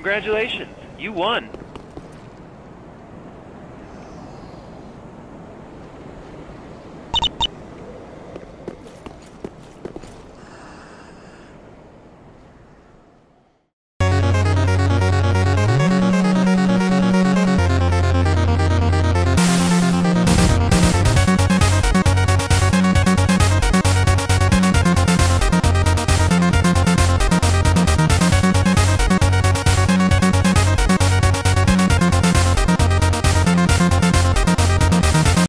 Congratulations, you won.